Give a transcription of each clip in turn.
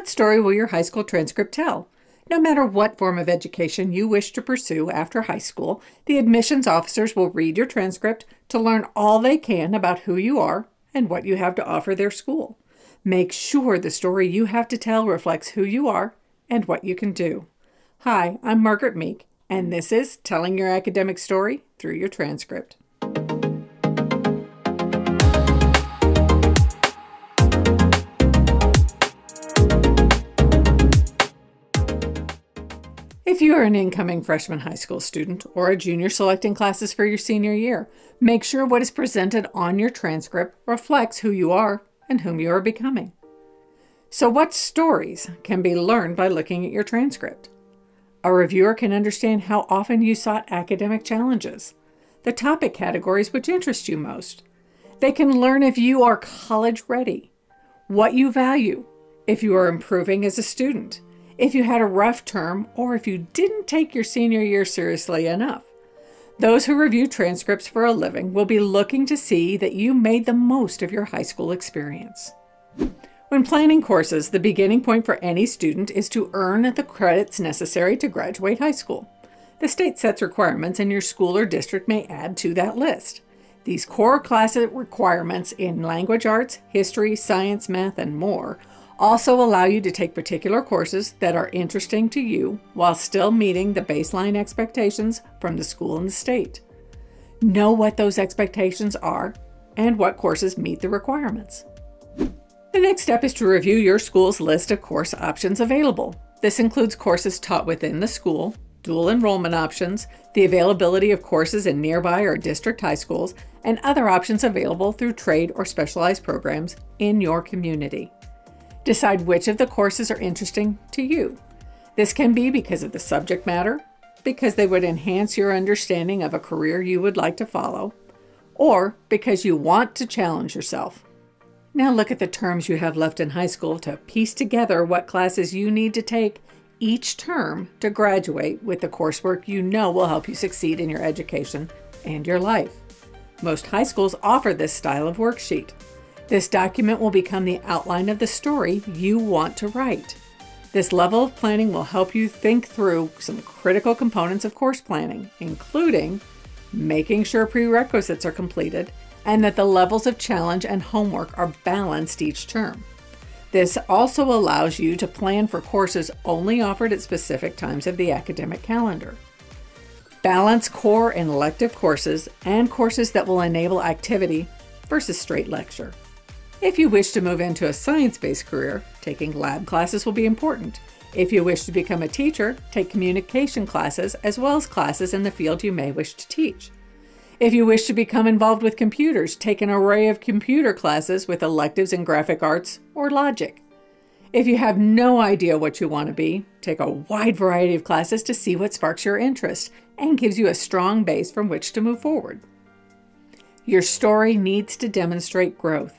What story will your high school transcript tell? No matter what form of education you wish to pursue after high school, the admissions officers will read your transcript to learn all they can about who you are and what you have to offer their school. Make sure the story you have to tell reflects who you are and what you can do. Hi, I'm Margaret Meek, and this is Telling Your Academic Story Through Your Transcript. If you are an incoming freshman high school student or a junior selecting classes for your senior year, make sure what is presented on your transcript reflects who you are and whom you are becoming. So what stories can be learned by looking at your transcript? A reviewer can understand how often you sought academic challenges, the topic categories which interest you most. They can learn if you are college ready, what you value, if you are improving as a student, if you had a rough term, or if you didn't take your senior year seriously enough. Those who review transcripts for a living will be looking to see that you made the most of your high school experience. When planning courses, the beginning point for any student is to earn the credits necessary to graduate high school. The state sets requirements, and your school or district may add to that list. These core class requirements in language arts, history, science, math, and more also allow you to take particular courses that are interesting to you while still meeting the baseline expectations from the school and the state. Know what those expectations are and what courses meet the requirements. The next step is to review your school's list of course options available. This includes courses taught within the school, dual enrollment options, the availability of courses in nearby or district high schools, and other options available through trade or specialized programs in your community. Decide which of the courses are interesting to you. This can be because of the subject matter, because they would enhance your understanding of a career you would like to follow, or because you want to challenge yourself. Now look at the terms you have left in high school to piece together what classes you need to take each term to graduate with the coursework you know will help you succeed in your education and your life. Most high schools offer this style of worksheet. This document will become the outline of the story you want to write. This level of planning will help you think through some critical components of course planning, including making sure prerequisites are completed and that the levels of challenge and homework are balanced each term. This also allows you to plan for courses only offered at specific times of the academic calendar. Balance core and elective courses and courses that will enable activity versus straight lecture. If you wish to move into a science-based career, taking lab classes will be important. If you wish to become a teacher, take communication classes as well as classes in the field you may wish to teach. If you wish to become involved with computers, take an array of computer classes with electives in graphic arts or logic. If you have no idea what you want to be, take a wide variety of classes to see what sparks your interest and gives you a strong base from which to move forward. Your story needs to demonstrate growth,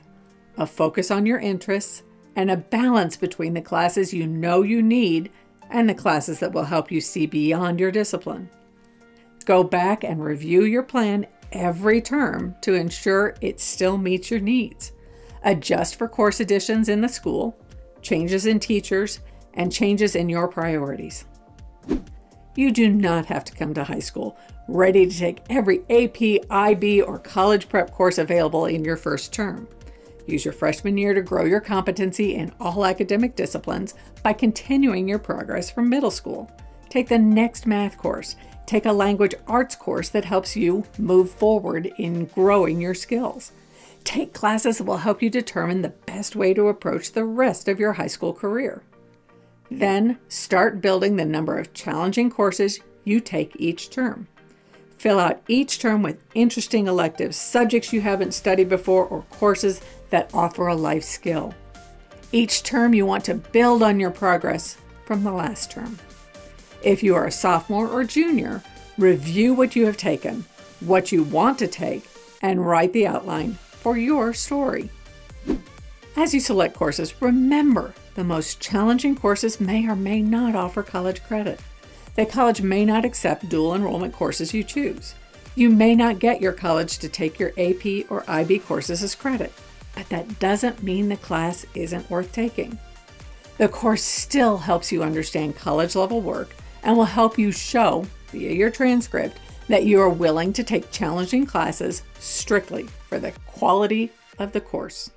a focus on your interests, and a balance between the classes you know you need and the classes that will help you see beyond your discipline. Go back and review your plan every term to ensure it still meets your needs. Adjust for course additions in the school, changes in teachers, and changes in your priorities. You do not have to come to high school ready to take every AP, IB, or college prep course available in your first term. Use your freshman year to grow your competency in all academic disciplines by continuing your progress from middle school. Take the next math course. Take a language arts course that helps you move forward in growing your skills. Take classes that will help you determine the best way to approach the rest of your high school career. Then start building the number of challenging courses you take each term. Fill out each term with interesting electives, subjects you haven't studied before, or courses that offer a life skill. Each term you want to build on your progress from the last term. If you are a sophomore or junior, review what you have taken, what you want to take, and write the outline for your story. As you select courses, remember the most challenging courses may or may not offer college credit. The college may not accept dual enrollment courses you choose. You may not get your college to take your AP or IB courses as credit, but that doesn't mean the class isn't worth taking. The course still helps you understand college-level work and will help you show, via your transcript, that you are willing to take challenging classes strictly for the quality of the course.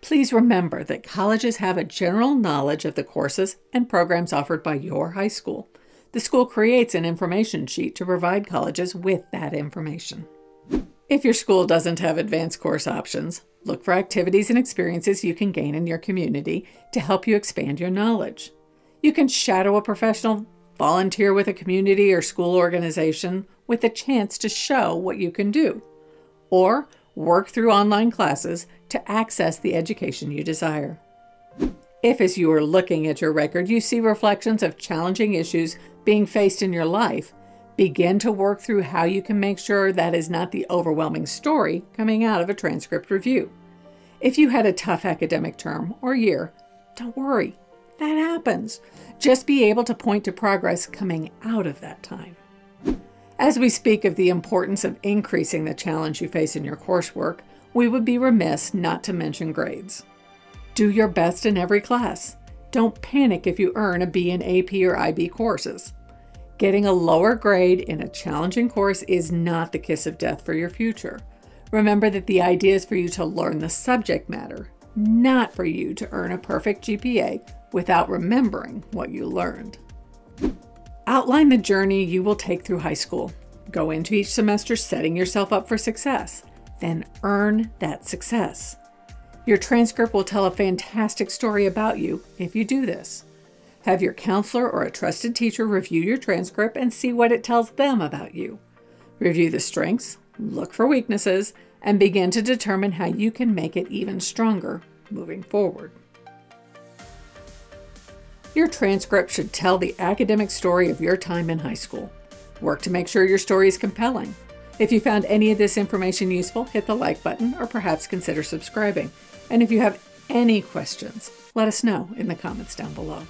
Please remember that colleges have a general knowledge of the courses and programs offered by your high school. The school creates an information sheet to provide colleges with that information. If your school doesn't have advanced course options, look for activities and experiences you can gain in your community to help you expand your knowledge. You can shadow a professional, volunteer with a community or school organization with a chance to show what you can do, or work through online classes to access the education you desire. If, as you are looking at your record, you see reflections of challenging issues being faced in your life, begin to work through how you can make sure that is not the overwhelming story coming out of a transcript review. If you had a tough academic term or year, don't worry. That happens. Just be able to point to progress coming out of that time. As we speak of the importance of increasing the challenge you face in your coursework, we would be remiss not to mention grades. Do your best in every class. Don't panic if you earn a B in AP or IB courses. Getting a lower grade in a challenging course is not the kiss of death for your future. Remember that the idea is for you to learn the subject matter, not for you to earn a perfect GPA without remembering what you learned. Outline the journey you will take through high school. Go into each semester setting yourself up for success, then earn that success. Your transcript will tell a fantastic story about you if you do this. Have your counselor or a trusted teacher review your transcript and see what it tells them about you. Review the strengths, look for weaknesses, and begin to determine how you can make it even stronger moving forward. Your transcript should tell the academic story of your time in high school. Work to make sure your story is compelling. If you found any of this information useful, hit the like button or perhaps consider subscribing. And if you have any questions, let us know in the comments down below.